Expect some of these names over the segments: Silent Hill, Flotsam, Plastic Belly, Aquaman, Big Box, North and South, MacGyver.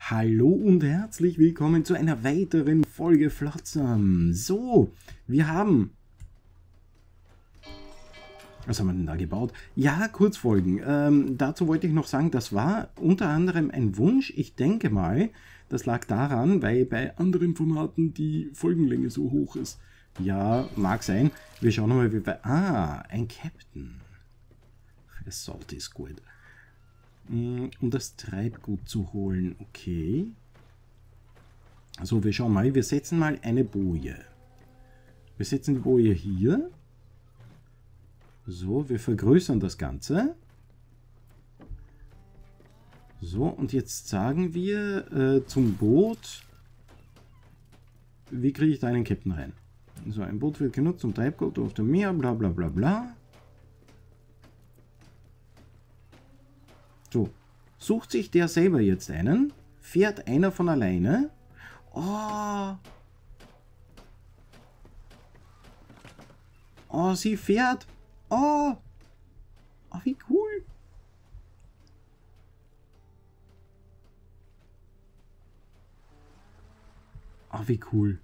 Hallo und herzlich willkommen zu einer weiteren Folge Flotsam. So, wir haben... Was haben wir denn da gebaut? Ja, Kurzfolgen. Dazu wollte ich noch sagen, das war unter anderem ein Wunsch. Ich denke mal, das lag daran, weil bei anderen Formaten die Folgenlänge so hoch ist. Ja, mag sein. Wir schauen nochmal, wie wir... Ah, ein Captain. Das Salt ist gut. Um das Treibgut zu holen. Okay. Also, wir schauen mal. Wir setzen mal eine Boje. Wir setzen die Boje hier. So, wir vergrößern das Ganze. So, und jetzt sagen wir zum Boot, wie kriege ich da einen Captain rein? So, ein Boot wird genutzt zum Treibgut auf dem Meer, bla bla bla bla. So, sucht sich der selber jetzt einen, fährt einer von alleine. Oh! Oh, sie fährt! Oh! Oh, wie cool! Oh, wie cool!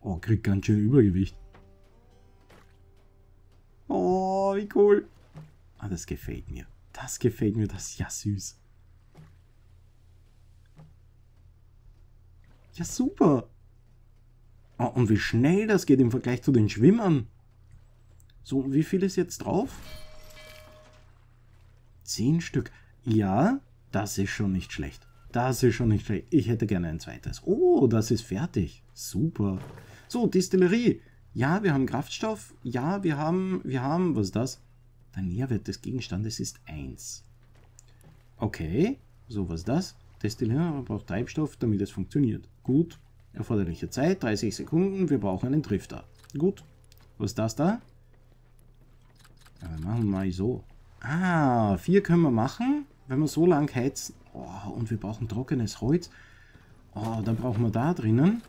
Oh, kriegt ganz schön Übergewicht. Oh, wie cool! Ah, das gefällt mir. Das gefällt mir, das ist ja süß. Ja, super! Oh, und wie schnell das geht im Vergleich zu den Schwimmern. So, und wie viel ist jetzt drauf? 10 Stück. Ja, das ist schon nicht schlecht. Das ist schon nicht schlecht. Ich hätte gerne ein zweites. Oh, das ist fertig. Super. So, Distillerie. Ja, wir haben Kraftstoff. Ja, wir haben, was ist das? Der Nährwert des Gegenstandes ist 1. Okay. So, was ist das? Destillierer braucht Treibstoff, damit es funktioniert. Gut. Erforderliche Zeit, 30 Sekunden. Wir brauchen einen Drifter. Gut. Was ist das da? Ja, wir machen mal so. Ah, 4 können wir machen, wenn wir so lang heizen. Oh, und wir brauchen trockenes Holz. Oh, dann brauchen wir da drinnen.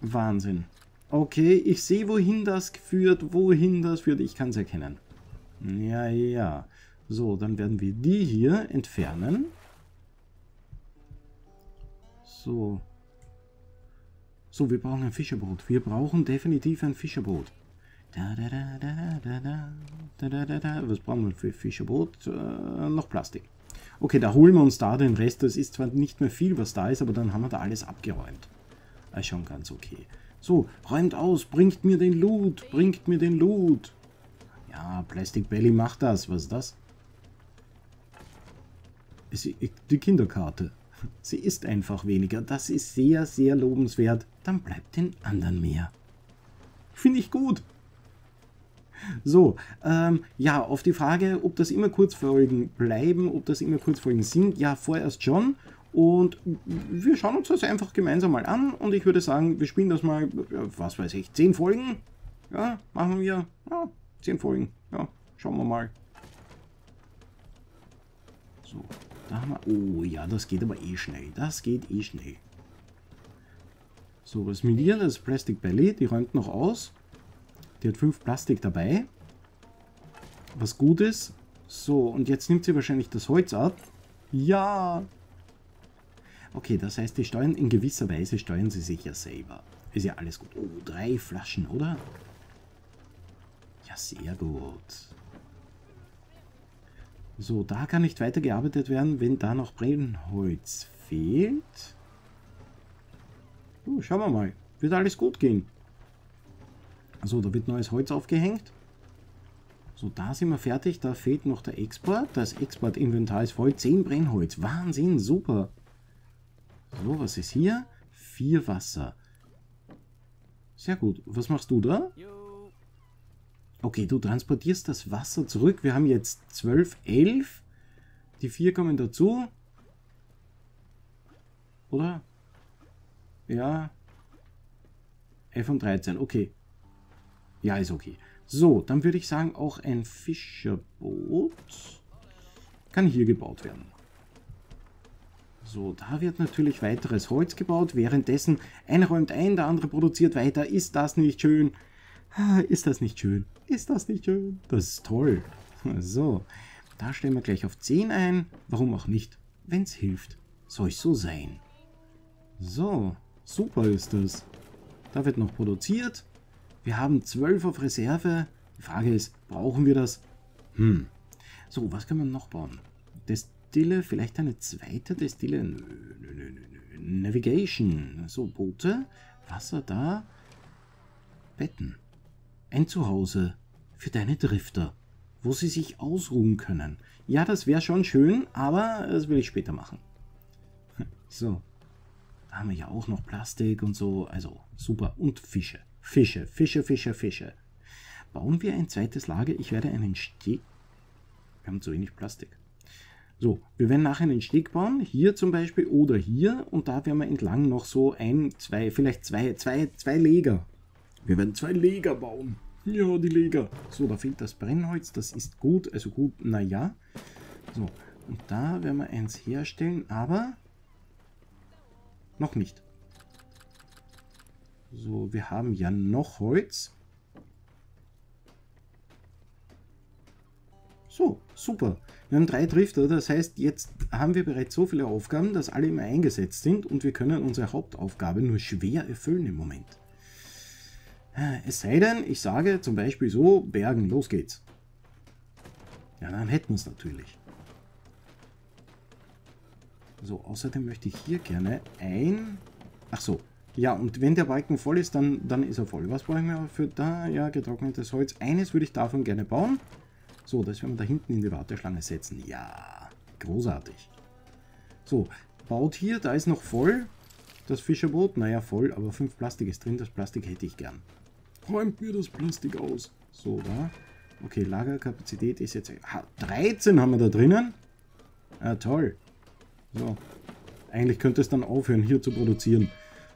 Wahnsinn. Okay, ich sehe, wohin das führt. Ich kann es erkennen. Ja, ja. So, dann werden wir die hier entfernen. So. So, wir brauchen ein Fischerboot. Wir brauchen definitiv ein Fischerboot. Da, da, da, da, da, da, da, da, da. Was brauchen wir für Fischerboot? Noch Plastik. Okay, da holen wir uns da den Rest. Das ist zwar nicht mehr viel, was da ist, aber dann haben wir da alles abgeräumt. Ist schon ganz okay. So, räumt aus, bringt mir den Loot, bringt mir den Loot. Ja, Plastic Belly macht das. Was ist das? Die Kinderkarte. Sie isst einfach weniger. Das ist sehr, sehr lobenswert. Dann bleibt den anderen mehr. Finde ich gut. So, ja, auf die Frage, ob das immer Kurzfolgen bleiben, ob das immer Kurzfolgen sind, ja, vorerst schon. Und wir schauen uns das einfach gemeinsam mal an. Und ich würde sagen, wir spielen das mal, was weiß ich, 10 Folgen. Ja, machen wir, ja, 10 Folgen. Ja, schauen wir mal. So, da haben wir, oh ja, das geht aber eh schnell. Das geht eh schnell. So, was mit ihr? Das ist Plastic Belly, die räumt noch aus. Die hat 5 Plastik dabei. Was gut ist. So, und jetzt nimmt sie wahrscheinlich das Holz ab. Ja! Okay, das heißt, die steuern in gewisser Weise, steuern sie sich ja selber. Ist ja alles gut. Oh, 3 Flaschen, oder? Ja, sehr gut. So, da kann nicht weitergearbeitet werden, wenn da noch Brennholz fehlt. Oh, schauen wir mal. Wird alles gut gehen. So, da wird neues Holz aufgehängt. So, da sind wir fertig. Da fehlt noch der Export. Das Exportinventar ist voll. 10 Brennholz. Wahnsinn, super. So, was ist hier? 4 Wasser. Sehr gut. Was machst du da? Okay, du transportierst das Wasser zurück. Wir haben jetzt 12, 11. Die 4 kommen dazu. Oder? Ja. 11 und 13. Okay. Ja, ist okay. So, dann würde ich sagen, auch ein Fischerboot kann hier gebaut werden. So, da wird natürlich weiteres Holz gebaut. Währenddessen, einer räumt ein, der andere produziert weiter. Ist das nicht schön? Ist das nicht schön? Ist das nicht schön? Das ist toll. So, da stellen wir gleich auf 10 ein. Warum auch nicht, wenn es hilft. Soll ich so sein? So, super ist das. Da wird noch produziert. Wir haben 12 auf Reserve. Die Frage ist, brauchen wir das? So, was können wir noch bauen? Destille, vielleicht eine zweite Destille. Nö. Navigation. So, Boote, Wasser da. Betten. Ein Zuhause für deine Drifter, wo sie sich ausruhen können. Ja, das wäre schon schön, aber das will ich später machen. So. Da haben wir ja auch noch Plastik und so. Also, super. Und Fische. Fische. Bauen wir ein zweites Lager. Ich werde einen Steg... Wir haben zu wenig Plastik. So, wir werden nachher einen Steg bauen. Hier zum Beispiel oder hier. Und da werden wir entlang noch so vielleicht zwei Lager. Wir werden 2 Lager bauen. Ja, die Lager. So, da fehlt das Brennholz. Das ist gut. Also gut, naja. So, und da werden wir eins herstellen. Aber... noch nicht. So, wir haben ja noch Holz. So, super. Wir haben 3 Drifter, das heißt, jetzt haben wir bereits so viele Aufgaben, dass alle immer eingesetzt sind und wir können unsere Hauptaufgabe nur schwer erfüllen im Moment. Es sei denn, ich sage zum Beispiel so, Bergen, los geht's. Ja, dann hätten wir es natürlich. So, außerdem möchte ich hier gerne ein... Ach so. Ja, und wenn der Balken voll ist, dann ist er voll. Was brauche ich mir für da? Ja, getrocknetes Holz. Eines würde ich davon gerne bauen. So, das werden wir da hinten in die Warteschlange setzen. Ja, großartig. So, baut hier. Da ist noch voll. Das Fischerboot, naja, voll. Aber 5 Plastik ist drin. Das Plastik hätte ich gern. Räumt mir das Plastik aus. So, da. Okay, Lagerkapazität ist jetzt... Ha, 13 haben wir da drinnen. Ah, toll. So, eigentlich könnte es dann aufhören, hier zu produzieren.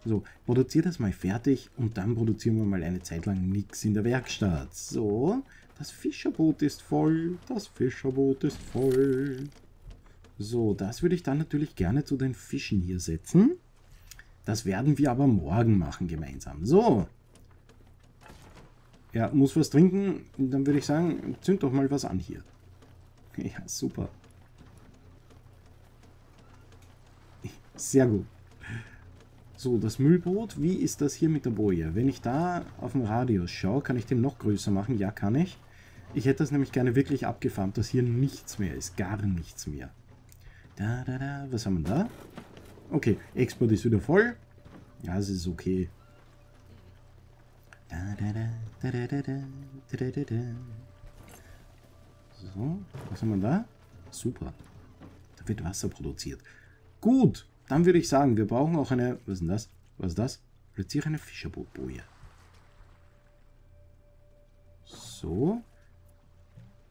So, produziere das mal fertig und dann produzieren wir mal eine Zeit lang nichts in der Werkstatt. So, das Fischerboot ist voll, das Fischerboot ist voll. So, das würde ich dann natürlich gerne zu den Fischen hier setzen. Das werden wir aber morgen machen gemeinsam. So. Ja, muss was trinken, dann würde ich sagen, zünd doch mal was an hier. Ja, super. Sehr gut. So, das Müllboot. Wie ist das hier mit der Boje? Wenn ich da auf den Radius schaue, kann ich den noch größer machen? Ja, kann ich. Ich hätte das nämlich gerne wirklich abgefarmt, dass hier nichts mehr ist. Gar nichts mehr. Da. Was haben wir da? Okay, Export ist wieder voll. Ja, es ist okay. So, was haben wir da? Super. Da wird Wasser produziert. Gut. Dann würde ich sagen, wir brauchen auch eine... Was ist denn das? Was ist das? Platziere eine Fischerbootboje. So.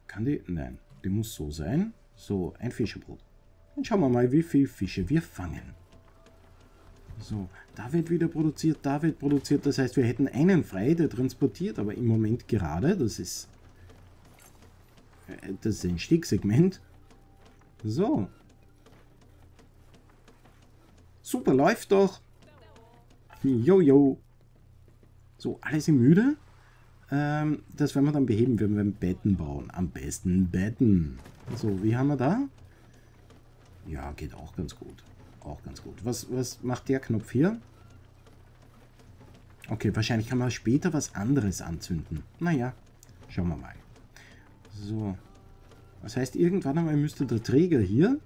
Kann die... Nein, die muss so sein. So, ein Fischerboot. Dann schauen wir mal, wie viele Fische wir fangen. So, da wird wieder produziert, da wird produziert. Das heißt, wir hätten einen frei, der transportiert, aber im Moment gerade. Das ist ein Stegsegment. So. Super, läuft doch. Jojo. So, alle sind müde. Das werden wir dann beheben. Wir werden Betten bauen. Am besten Betten. So, wie haben wir da? Ja, geht auch ganz gut. Auch ganz gut. Was macht der Knopf hier? Okay, wahrscheinlich kann man später was anderes anzünden. Naja, schauen wir mal. So. Das heißt, irgendwann einmal müsste der Träger hier,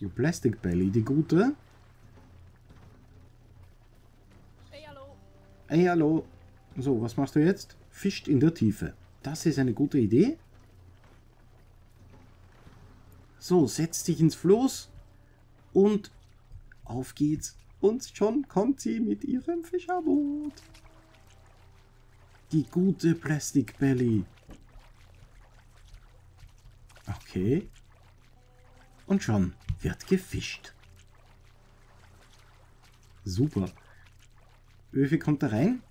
die Plastic Belly, die gute... Hey, hallo. So, was machst du jetzt? Fischt in der Tiefe. Das ist eine gute Idee. So, setz dich ins Floß. Und auf geht's. Und schon kommt sie mit ihrem Fischerboot. Die gute Plastic Belly. Okay. Und schon wird gefischt. Super. Wie viel kommt da rein?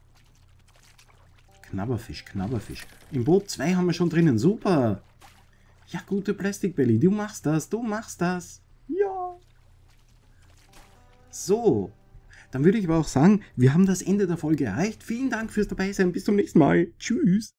Knabberfisch. Im Boot 2 haben wir schon drinnen. Super. Ja, gute Plastic Belly. Du machst das. Ja. So. Dann würde ich aber auch sagen, wir haben das Ende der Folge erreicht. Vielen Dank fürs Dabeisein. Bis zum nächsten Mal. Tschüss.